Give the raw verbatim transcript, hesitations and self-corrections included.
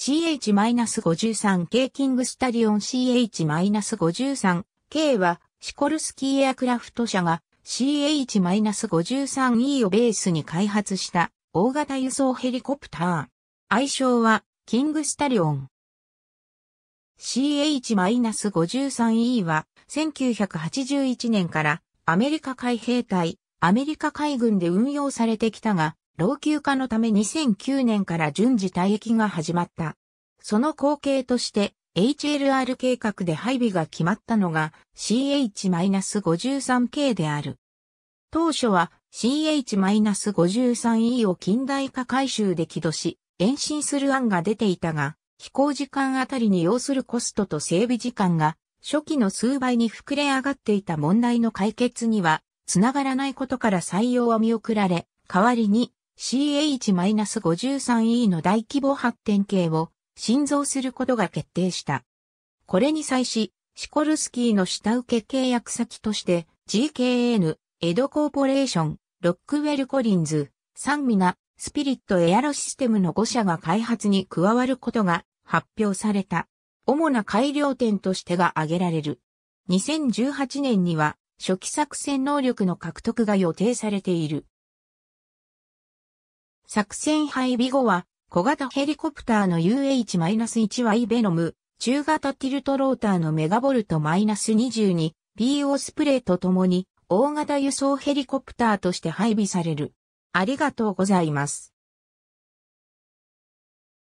シーエイチごじゅうさんケー キングスタリオン シーエイチごじゅうさんケー はシコルスキーエアクラフト社が シーエイチごじゅうさんイー をベースに開発した大型輸送ヘリコプター。愛称はキングスタリオン。シーエイチごじゅうさんイー はせんきゅうひゃくはちじゅういちねんからアメリカ海兵隊、アメリカ海軍で運用されてきたが、老朽化のためにせんきゅうねんから順次退役が始まった。その後継として エイチエルアール 計画で配備が決まったのが シーエイチごじゅうさんケー である。当初は シーエイチごじゅうさんイー を近代化改修で起動し、延伸する案が出ていたが、飛行時間あたりに要するコストと整備時間が初期の数倍に膨れ上がっていた問題の解決にはつながらないことから採用は見送られ、代わりに シーエイチごじゅうさんイー の大規模発展系を新造することが決定した。これに際し、シコルスキーの下請け契約先として ジーケーエヌ、エドコーポレーション、ロックウェルコリンズ、サンミナ、スピリットエアロシステムのご社が開発に加わることが発表された。主な改良点としてが挙げられる。にせんじゅうはちねんには初期作戦能力の獲得が予定されている。作戦配備後は小型ヘリコプターの ユーエイチワイ ベノム、中型ティルトローターのメガボルト マイナスにじゅうに、ピー オスプレイとともに大型輸送ヘリコプターとして配備される。ありがとうございます。